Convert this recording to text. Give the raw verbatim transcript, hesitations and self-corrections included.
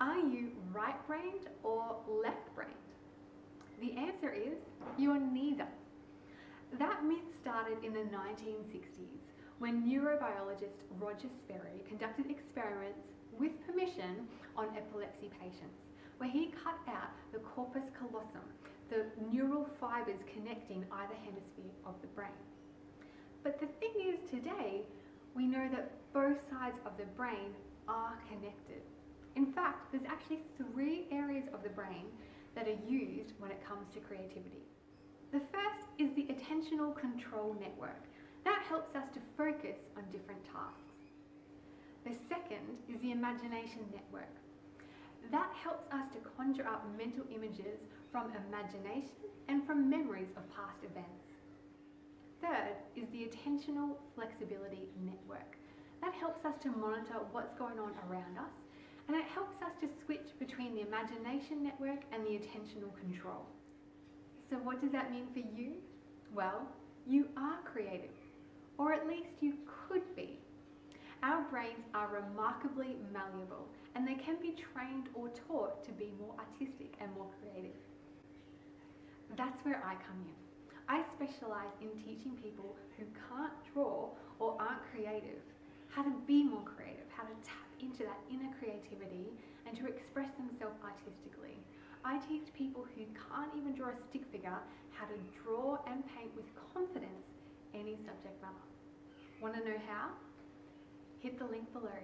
Are you right-brained or left-brained? The answer is you are neither. That myth started in the nineteen sixties when neurobiologist Roger Sperry conducted experiments with permission on epilepsy patients, where he cut out the corpus callosum, the neural fibers connecting either hemisphere of the brain. But the thing is, today, we know that both sides of the brain are connected. In fact, there's actually three areas of the brain that are used when it comes to creativity. The first is the attentional control network. That helps us to focus on different tasks. The second is the imagination network. That helps us to conjure up mental images from imagination and from memories of past events. Third is the attentional flexibility network. That helps us to monitor what's going on around us, and it helps us to switch between the imagination network and the attentional control. So what does that mean for you? Well, you are creative, or at least you could be. Our brains are remarkably malleable, and they can be trained or taught to be more artistic and more creative. That's where I come in. I specialise in teaching people who can't draw or aren't creative how to be more creative, how to tap into that inner creativity and to express themselves artistically. I teach people who can't even draw a stick figure how to draw and paint with confidence any subject matter. Want to know how? Hit the link below.